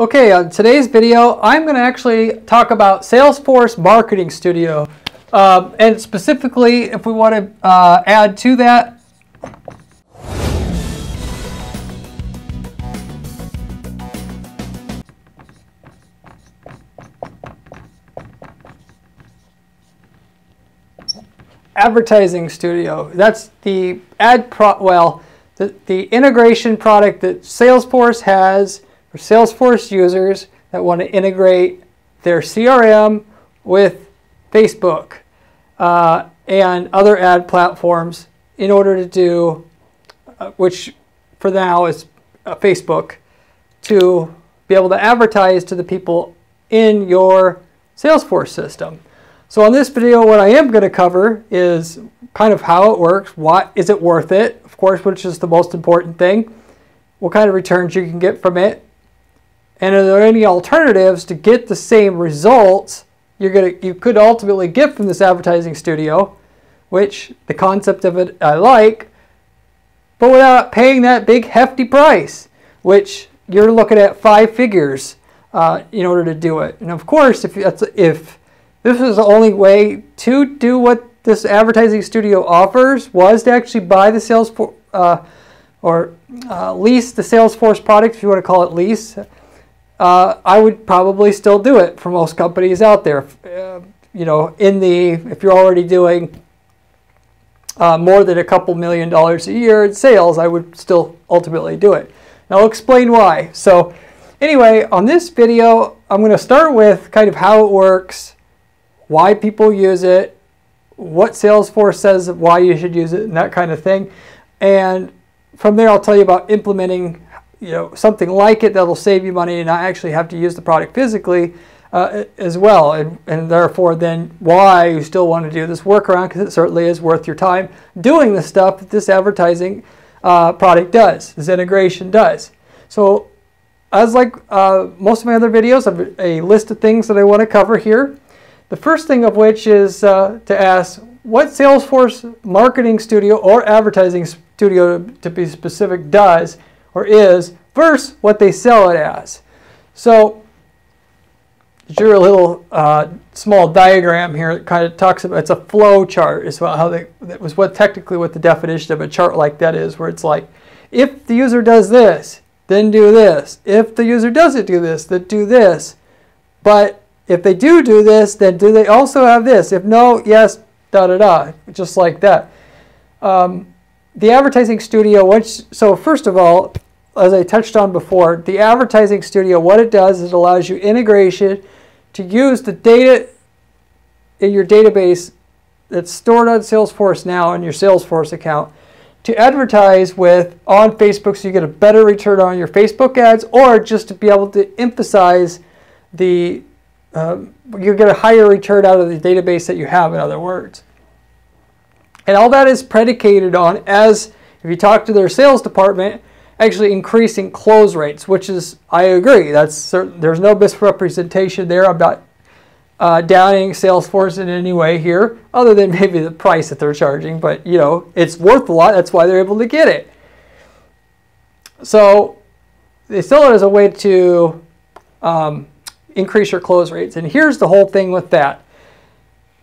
Okay, on today's video, I'm going to actually talk about Salesforce Marketing Studio. And specifically, if we want to add to that, Advertising Studio. That's the the integration product that Salesforce has for Salesforce users that want to integrate their CRM with Facebook and other ad platforms in order to do, which for now is Facebook, to be able to advertise to the people in your Salesforce system. So on this video, what I am going to cover is kind of how it works, why is it worth it, of course, which is the most important thing, what kind of returns you can get from it, and are there any alternatives to get the same results you could ultimately get from this Advertising Studio, which the concept of it I like, but without paying that big hefty price, which you're looking at 5 figures in order to do it. And of course, if this is the only way to do what this Advertising Studio offers, was to actually buy the Salesforce or lease the Salesforce product, if you want to call it lease. I would probably still do it for most companies out there. You know, if you're already doing more than a couple $1 million a year in sales, I would still ultimately do it. And I'll explain why. So anyway, on this video, I'm going to start with kind of how it works, why people use it, what Salesforce says why you should use it, and that kind of thing. And from there, I'll tell you about implementing something like it that'll save you money and not actually have to use the product physically as well, and therefore then why you still want to do this workaround, because it certainly is worth your time doing the stuff that this advertising product does, this integration does. So as like most of my other videos, I have a list of things that I want to cover here. The first thing of which is to ask what Salesforce Marketing Studio or Advertising Studio, to be specific, does or is versus what they sell it as. So your little small diagram here, it kind of talks about, it's a flow chart is how that was technically what the definition of a chart like that is, where it's like, if the user does this, then do this. If the user doesn't do this, then do this. But if they do this, then do they also have this? If no, yes, da da da, just like that. The Advertising Studio, so first of all, as I touched on before, the Advertising Studio, what it does is it allows you integration to use the data in your database that's stored on Salesforce now in your Salesforce account to advertise with on Facebook, so you get a better return on your Facebook ads, or just to be able to emphasize the, you get a higher return out of the database that you have, in other words. And all that is predicated on, as if you talk to their sales department, actually increasing close rates, which is, I agree, that's certain, there's no misrepresentation there. I'm not downing Salesforce in any way here, other than maybe the price that they're charging, but you know, it's worth a lot, that's why they're able to get it. So they sell it as a way to increase your close rates. And here's the whole thing with that.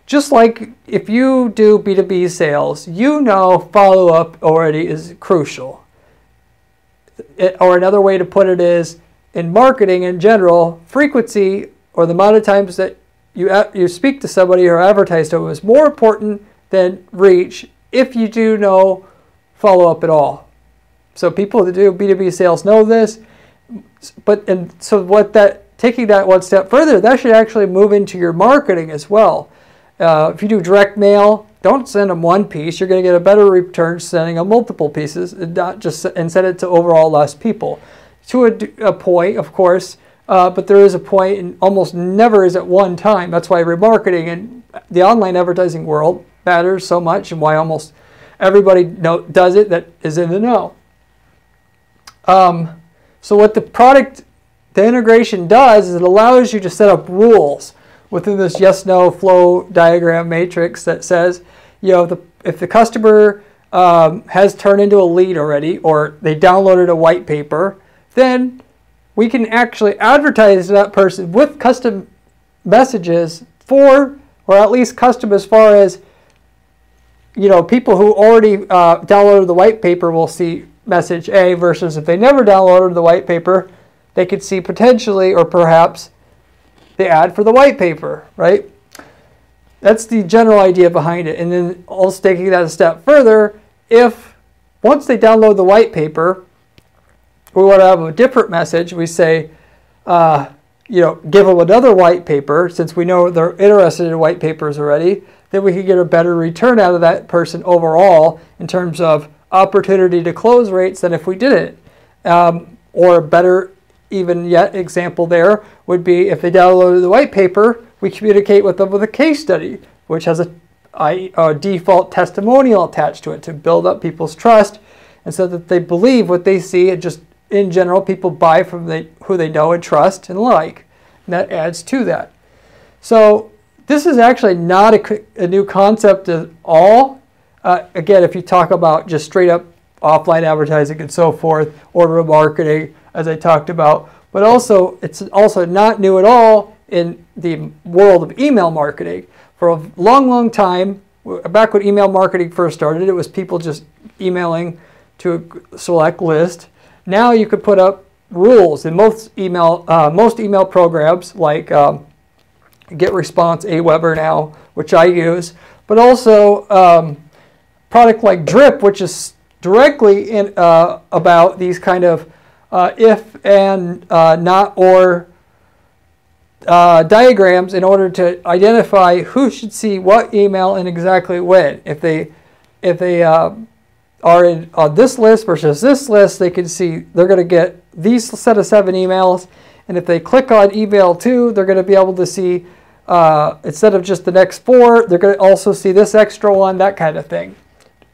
Just like if you do B2B sales, you know follow-up already is crucial. Or another way to put it is, in marketing in general, frequency, or the amount of times that you speak to somebody or advertise to them, is more important than reach if you do no follow-up at all. So people that do B2B sales know this, taking that one step further, that should actually move into your marketing as well. If you do direct mail, don't send them one piece. You're going to get a better return sending them multiple pieces, and not just send it to overall less people. To a point, of course, but there is a point, and almost never is at one time. That's why remarketing and the online advertising world matters so much, and why almost everybody does it that is in the know. So what the integration does is it allows you to set up rules within this yes-no flow diagram matrix that says, if the customer has turned into a lead already, or they downloaded a white paper, then we can actually advertise to that person with custom messages for, or at least custom as far as, you know, people who already downloaded the white paper will see message A versus if they never downloaded the white paper, they could see potentially or perhaps the ad for the white paper, right? That's the general idea behind it. And then also taking that a step further, if once they download the white paper, we want to have a different message. We say, you know, give them another white paper since we know they're interested in white papers already. Then we can get a better return out of that person overall in terms of opportunity to close rates than if we didn't. Or better even yet example there would be if they downloaded the white paper, we communicate with them with a case study, which has a default testimonial attached to it to build up people's trust and so that they believe what they see, and just in general people buy from who they know and trust and like, and that adds to that. So this is actually not a new concept at all. Again, if you talk about just straight up offline advertising and so forth, or remarketing as I talked about, but also it's also not new at all in the world of email marketing. For a long, long time, back when email marketing first started, it was people just emailing to a select list. Now you could put up rules in most email programs like GetResponse, AWeber now, which I use, but also product like Drip, which is directly in about these kind of if and not or diagrams in order to identify who should see what email and exactly when. If they are on this list versus this list, they can see they're going to get these set of 7 emails, and if they click on email 2, they're going to be able to see instead of just the next 4, they're going to also see this extra one, that kind of thing.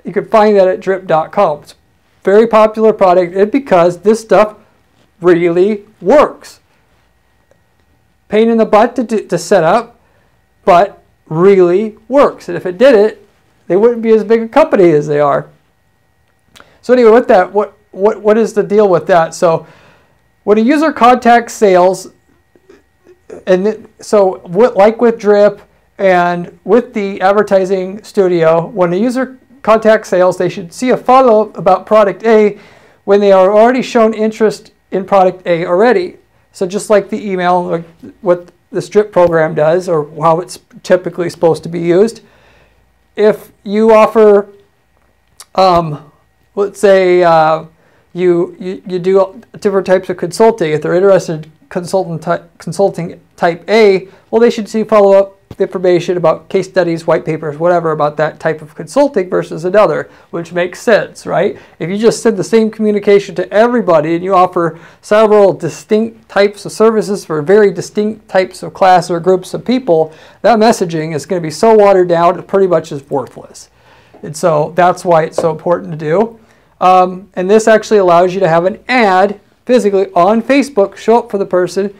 You can find that at drip.com. It's a very popular product because this stuff really works. Pain in the butt to set up, but really works. And if it did it, they wouldn't be as big a company as they are. So anyway, with that, what is the deal with that? So when a user contacts sales, like with Drip and with the Advertising Studio, when a user contacts sales, they should see a follow-up about product A when they are already shown interest in product A already. So just like the email, or what the Drip program does, or how it's typically supposed to be used, if you offer, let's say you do different types of consulting. If they're interested in consulting type A, well, they should see follow-up information about case studies, white papers, whatever about that type of consulting versus another, which makes sense, right? If you just send the same communication to everybody and you offer several distinct types of services for very distinct types of class or groups of people, that messaging is going to be so watered down it pretty much is worthless. And so that's why it's so important to do. And this actually allows you to have an ad physically on Facebook show up for the person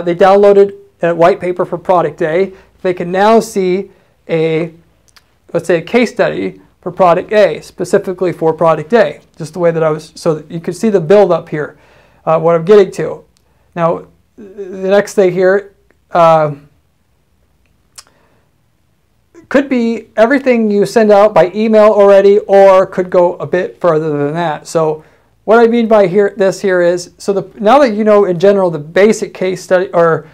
they downloaded a white paper for product A. They can now see let's say a case study for product A, specifically for product A, just the way that so that you can see the build up here, what I'm getting to. Now, the next thing here could be everything you send out by email already, or could go a bit further than that. So what I mean by this is, so now that you know in general the basic case study or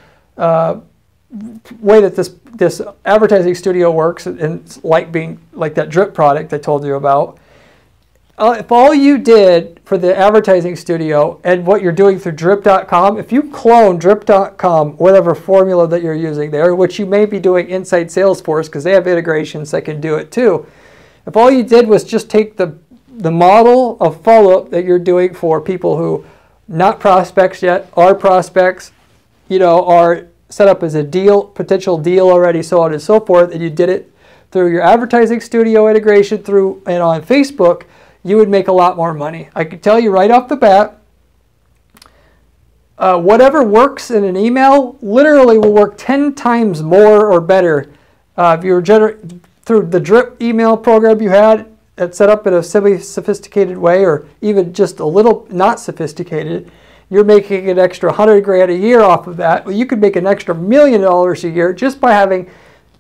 way that this Advertising Studio works, and it's like that Drip product I told you about, if all you did for the Advertising Studio and what you're doing through drip.com, if you clone drip.com, whatever formula that you're using there, which you may be doing inside Salesforce because they have integrations that can do it too, if all you did was just take the model of follow-up that you're doing for people who not prospects yet, are prospects, you know, are set up as a deal, potential deal already, so on and so forth, and you did it through your Advertising Studio integration through and on Facebook, you would make a lot more money. I can tell you right off the bat, whatever works in an email literally will work 10 times more or better if you were through the Drip email program you had it's set up in a semi-sophisticated way, or even just a little not sophisticated, you're making an extra $100 grand a year off of that. Well, you could make an extra $1 million a year just by having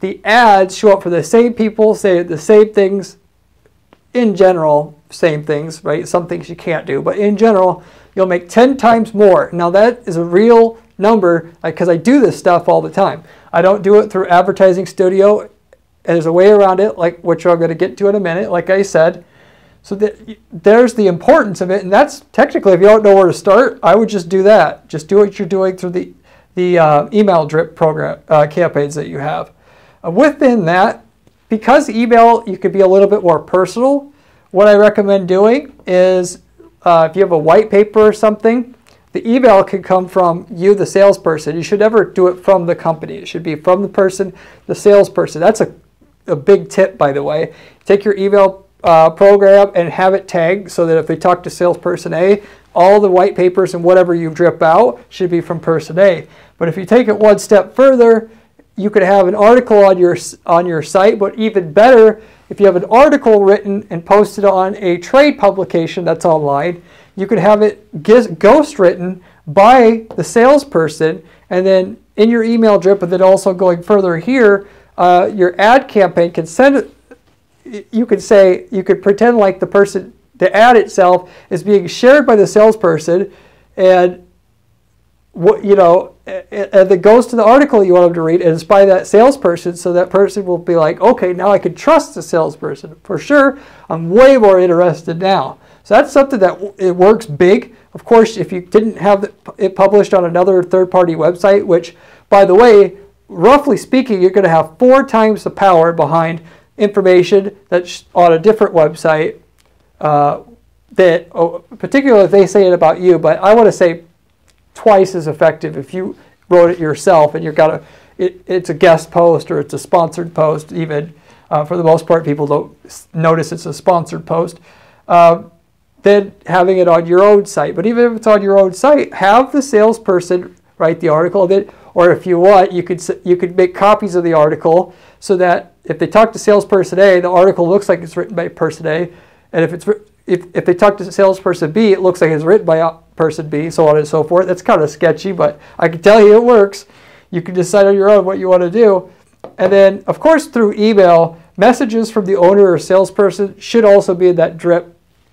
the ads show up for the same people, say the same things in general, same things, right? Some things you can't do, but in general, you'll make 10 times more. Now that is a real number, because I do this stuff all the time. I don't do it through Advertising Studio. There's a way around it, like which I'm going to get to in a minute, like I said. So there's the importance of it, and that's technically, if you don't know where to start, I would just do that. Just do what you're doing through the email drip program campaigns that you have. Within that, because email, you could be a little bit more personal, what I recommend doing is if you have a white paper or something, the email can come from you, the salesperson. You should never do it from the company. It should be from the person, the salesperson. That's a big tip, by the way. Take your email program and have it tagged so that if they talk to salesperson A, all the white papers and whatever you drip out should be from person A. But if you take it one step further, you could have an article on your site, but even better, if you have an article written and posted on a trade publication that's online, you could have it ghost written by the salesperson, and then in your email drip, but then also going further here, your ad campaign can send it. You could say, you could pretend like the person, the ad itself is being shared by the salesperson, and what, you know, and it goes to the article you want them to read, and it's by that salesperson, so that person will be like, okay, now I can trust the salesperson for sure. I'm way more interested now. So that's something that it works big. Of course, if you didn't have it published on another third-party website, which, by the way, roughly speaking, you're going to have 4 times the power behind information that's on a different website that, particularly if they say it about you, but I want to say twice as effective if you wrote it yourself and you've got it's a guest post or it's a sponsored post even. For the most part, people don't notice it's a sponsored post. Then having it on your own site. But even if it's on your own site, have the salesperson write the article, then, or if you want, you could make copies of the article so that if they talk to salesperson A, the article looks like it's written by person A, and if they talk to salesperson B, it looks like it's written by person B, so on and so forth. That's kind of sketchy, but I can tell you it works. You can decide on your own what you want to do. And then, of course, through email, messages from the owner or salesperson should also be in that drip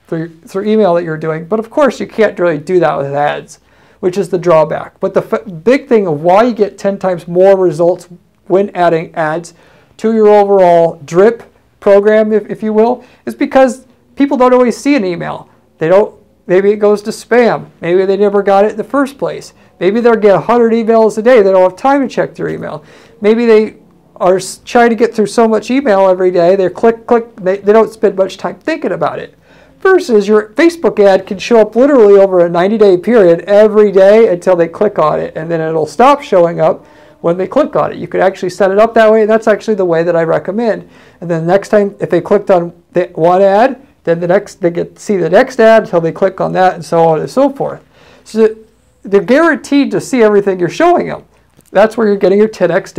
through email that you're doing. But, of course, you can't really do that with ads, which is the drawback. But the big thing of why you get 10 times more results when adding ads to your overall drip program, if you will, is because people don't always see an email. They don't. Maybe it goes to spam. Maybe they never got it in the first place. Maybe they'll get 100 emails a day. They don't have time to check their email. Maybe they are trying to get through so much email every day. They're click, click. They don't spend much time thinking about it. Versus your Facebook ad can show up literally over a 90-day period every day until they click on it, and then it'll stop showing up when they click on it. You could actually set it up that way. That's actually the way that I recommend. And then next time, if they clicked on one ad, then the next, they get to see the next ad until they click on that, and so on and so forth. So they're guaranteed to see everything you're showing them. That's where you're getting your 10x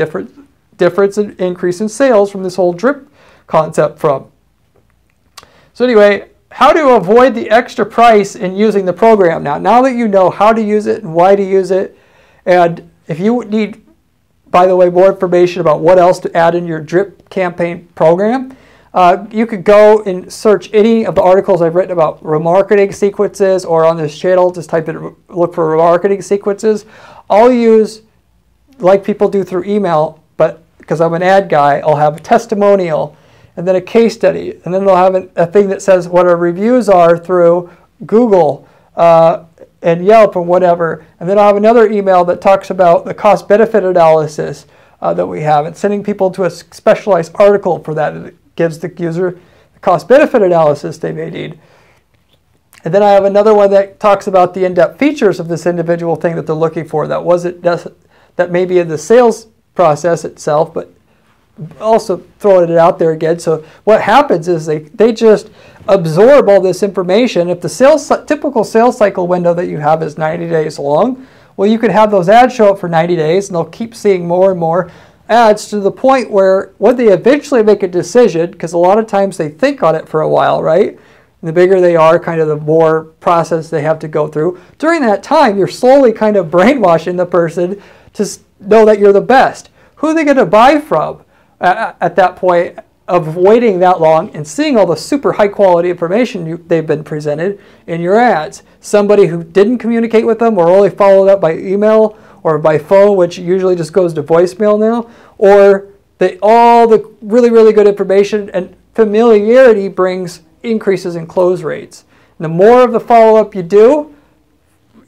difference in increase in sales from this whole drip concept from. So anyway, how to avoid the extra price in using the program now. Now that you know how to use it and why to use it, and if you need, by the way, more information about what else to add in your drip campaign program, you could go and search any of the articles I've written about remarketing sequences, or on this channel, just type in, look for remarketing sequences. I'll use, like people do through email, but because I'm an ad guy, I'll have a testimonial and then a case study, and then I'll have a thing that says what our reviews are through Google and Yelp or whatever, and then I'll have another email that talks about the cost-benefit analysis that we have, and sending people to a specialized article for that. It gives the user the cost-benefit analysis they may need. And then I have another one that talks about the in-depth features of this individual thing that they're looking for that wasn't, that may be in the sales process itself, but also throwing it out there again. So what happens is they just absorb all this information. If the typical sales cycle window that you have is 90 days long, well, you could have those ads show up for 90 days, and they'll keep seeing more and more. ads to the point where when they eventually make a decision, because a lot of times they think on it for a while, right? And the bigger they are, kind of the more process they have to go through. During that time, you're slowly kind of brainwashing the person to know that you're the best. Who are they going to buy from at that point of waiting that long and seeing all the super high quality information they've been presented in your ads? Somebody who didn't communicate with them or only followed up by email or by phone, which usually just goes to voicemail now, or all the really, really good information, and familiarity brings increases in close rates. And the more of the follow-up you do,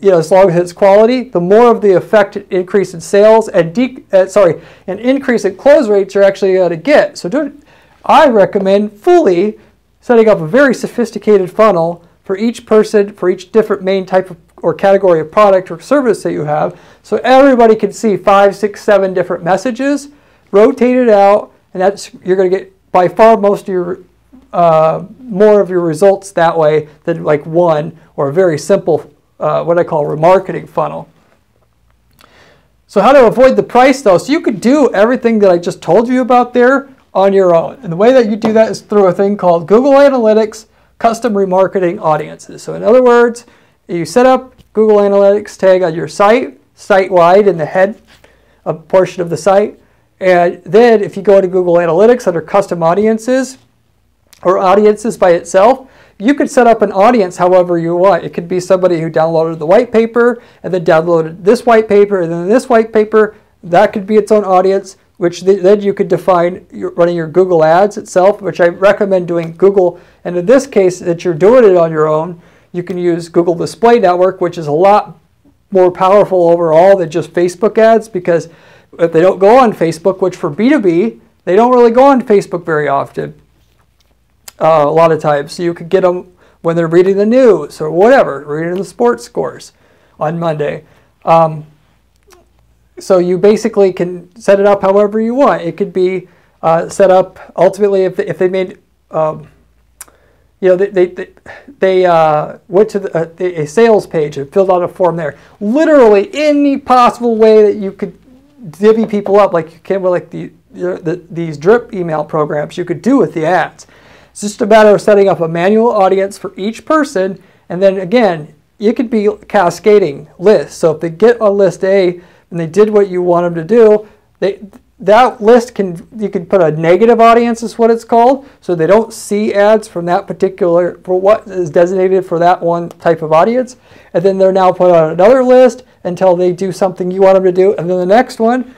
you know, as long as it's quality, the more of the effect increase in sales and an increase in close rates you're actually going to get. So I recommend fully setting up a very sophisticated funnel for each person, for each different main type of or category of product or service that you have, so everybody can see 5, 6, 7 different messages, rotate it out, and that's, you're going to get by far most of your more of your results that way than like one or a very simple what I call remarketing funnel. So how to avoid the price though? So you could do everything that I just told you about there on your own, and the way that you do that is through a thing called Google Analytics custom remarketing audiences. So in other words, you set up Google Analytics tag on your site, site-wide in the head portion of the site. And then if you go to Google Analytics under Custom Audiences or Audiences by itself, you could set up an audience however you want. It could be somebody who downloaded the white paper and then downloaded this white paper and then this white paper. That could be its own audience, which then you could define running your Google Ads itself, which I recommend doing Google. And in this case, that you're doing it on your own, you can use Google Display Network, which is a lot more powerful overall than just Facebook ads, because if they don't go on Facebook, which for B2B, they don't really go on Facebook very often, a lot of times. So you could get them when they're reading the news or whatever, reading the sports scores on Monday. So you basically can set it up however you want. It could be set up ultimately if they made... you know, they went to a sales page and filled out a form there. Literally any possible way that you could divvy people up, like you can with like these drip email programs, you could do with the ads. It's just a matter of setting up a manual audience for each person, and then again, it could be cascading lists. So if they get on list A and they did what you want them to do, that list you can put a negative audience is what it's called, so they don't see ads from that particular, for what is designated for that one type of audience, and then they're now put on another list until they do something you want them to do, and then the next one.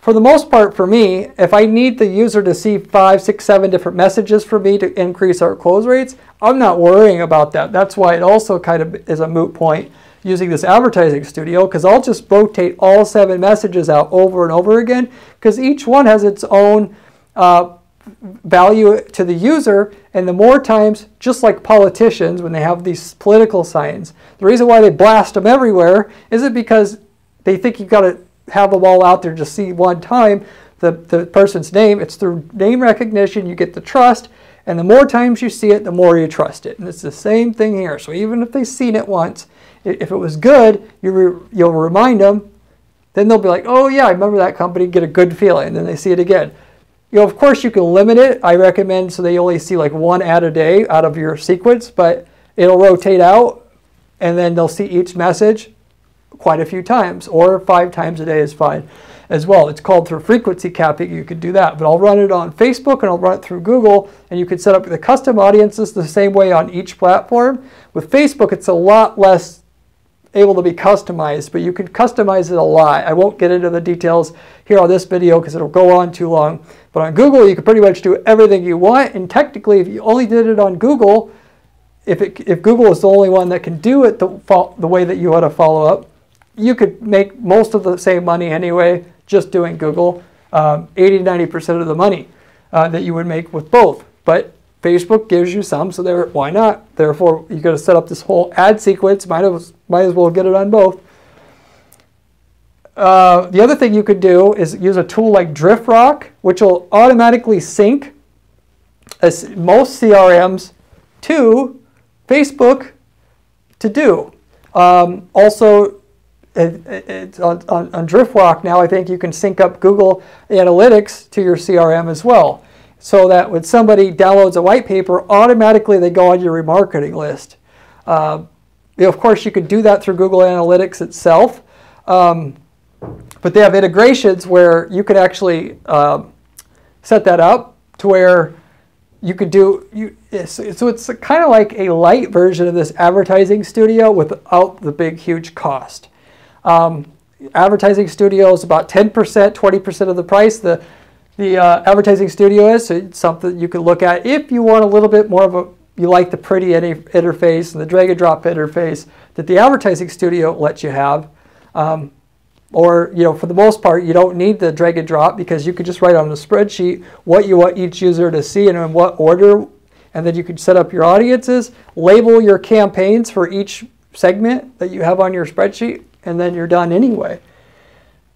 For the most part, for me, if I need the user to see 5, 6, 7 different messages for me to increase our close rates, I'm not worrying about that. That's why it also kind of is a moot point using this Advertising Studio, because I'll just rotate all 7 messages out over and over again, because each one has its own value to the user, and the more times, just like politicians when they have these political signs, the reason why they blast them everywhere isn't because they think you've got to have them all out there to see one time the person's name. It's through name recognition, you get the trust, and the more times you see it, the more you trust it. And it's the same thing here. So even if they've seen it once, if it was good, you'll remind them. Then they'll be like, oh yeah, I remember that company, get a good feeling. And then they see it again. You know, of course you can limit it. I recommend so they only see like one ad a day out of your sequence, but it'll rotate out and then they'll see each message quite a few times, or 5 times a day is fine as well. It's called through frequency capping. You could do that, but I'll run it on Facebook and I'll run it through Google, and you can set up the custom audiences the same way on each platform. With Facebook, it's a lot less able to be customized, but you can customize it a lot. I won't get into the details here on this video because it'll go on too long, but on Google you can pretty much do everything you want, and technically if you only did it on Google, if Google is the only one that can do it the way that you want to follow up, you could make most of the same money anyway just doing Google, 80-90% of the money that you would make with both. But Facebook gives you some, so there, why not? Therefore, you're going to set up this whole ad sequence. Might as well get it on both. The other thing you could do is use a tool like Driftrock, which will automatically sync most CRMs to Facebook to do. Also, on Driftrock now, I think you can sync up Google Analytics to your CRM as well, so that when somebody downloads a white paper, automatically they go on your remarketing list. Of course, you could do that through Google Analytics itself, but they have integrations where you could actually set that up to where you could do, so it's kind of like a light version of this Advertising Studio without the big, huge cost. Advertising Studio is about 10%, 20% of the price. The Advertising Studio is, so it's something you can look at if you want a little bit more of a, you like the pretty interface and the drag and drop interface that the Advertising Studio lets you have. Or, you know, for the most part, you don't need the drag and drop because you could just write on the spreadsheet what you want each user to see and in what order, and then you could set up your audiences, label your campaigns for each segment that you have on your spreadsheet, and then you're done anyway.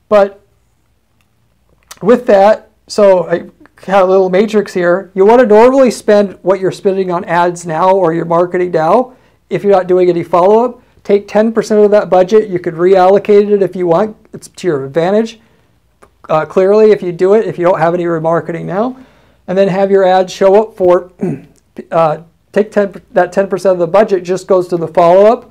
But with that, so I have a little matrix here. You want to normally spend what you're spending on ads now or your marketing now. If you're not doing any follow-up, take 10% of that budget. You could reallocate it if you want. It's to your advantage, clearly, if you do it, if you don't have any remarketing now. And then have your ads show up for, that 10% of the budget just goes to the follow-up,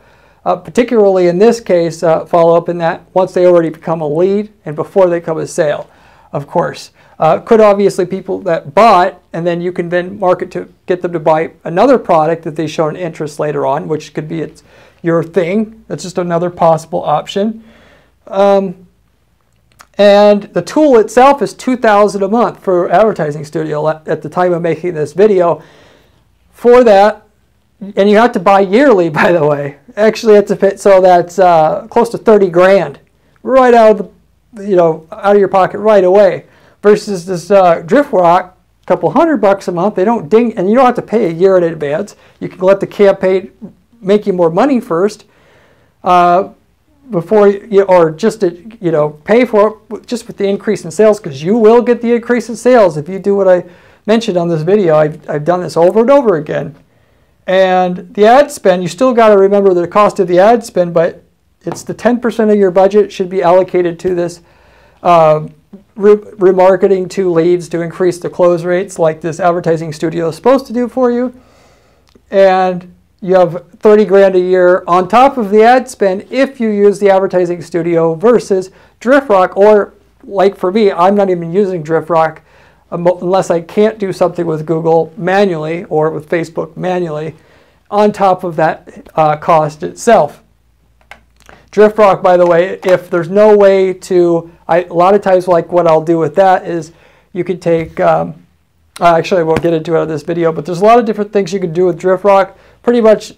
particularly in this case, follow-up in that once they already become a lead and before they become a sale, of course. Could obviously people that bought, and then you can then market to get them to buy another product that they show an interest later on, which could be it's your thing. That's just another possible option. And the tool itself is $2,000 a month for Advertising Studio at the time of making this video. For that, and you have to buy yearly, by the way. Actually, it's a bit, so that's close to 30 grand right out of the, out of your pocket right away. Versus this Driftrock, a couple $100 a month, they don't ding, and you don't have to pay a year in advance. You can let the campaign make you more money first, before you, or just to, pay for it just with the increase in sales, because you will get the increase in sales if you do what I mentioned on this video. I've done this over and over again. And the ad spend, you still got to remember the cost of the ad spend, but it's the 10% of your budget should be allocated to this. Remarketing to leads to increase the close rates like this Advertising Studio is supposed to do for you. And you have 30 grand a year on top of the ad spend if you use the Advertising Studio versus Driftrock, or like for me, I'm not even using Driftrock unless I can't do something with Google manually or with Facebook manually on top of that cost itself. Driftrock, by the way, if there's no way to, a lot of times like what I'll do with that is you can take, actually I won't get into it in this video, but there's a lot of different things you can do with Driftrock, pretty much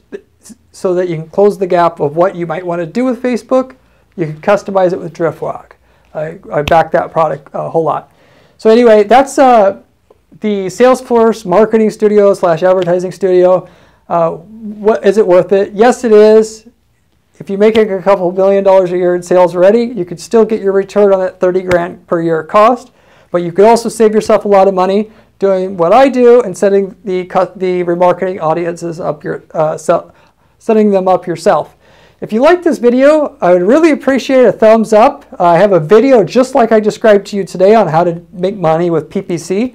so that you can close the gap of what you might want to do with Facebook. You can customize it with Driftrock. I back that product a whole lot. So anyway, that's the Salesforce Marketing Studio / Advertising Studio. Is it worth it? Yes, it is. If you make a couple $1 million a year in sales already, you could still get your return on that 30 grand per year cost, but you could also save yourself a lot of money doing what I do and setting the remarketing audiences up setting them up yourself. If you like this video, I would really appreciate a thumbs up. I have a video just like I described to you today on how to make money with PPC.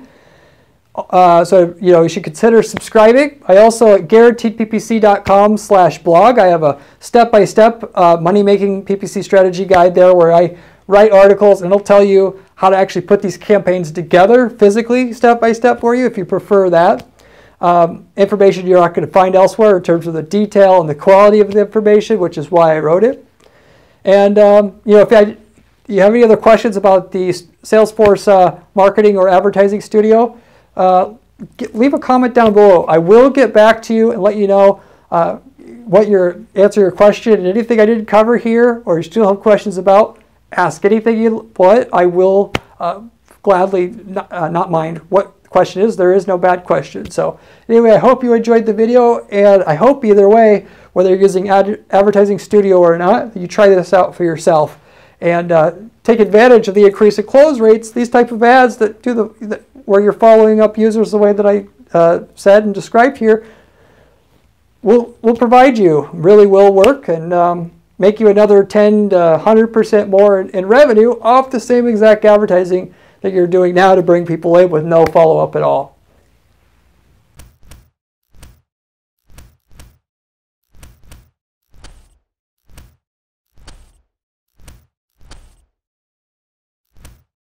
So you should consider subscribing. I also at guaranteedppc.com/blog. I have a step-by-step money-making PPC strategy guide there where I write articles and it'll tell you how to actually put these campaigns together physically step-by-step for you if you prefer that. Information you're not going to find elsewhere in terms of the detail and the quality of the information, which is why I wrote it. And if you have any other questions about the Salesforce Marketing or Advertising Studio, leave a comment down below. I will get back to you and let you know answer your question and anything I didn't cover here, or you still have questions about. Ask anything you want. I will gladly not mind what question is. There is no bad question. So anyway, I hope you enjoyed the video, and I hope either way, whether you're using Advertising Studio or not, you try this out for yourself and take advantage of the increase in close rates. These type of ads that do where you're following up users the way that I said and described here will provide you, really will work, and make you another 10 to 100% more in revenue off the same exact advertising that you're doing now to bring people in with no follow-up at all.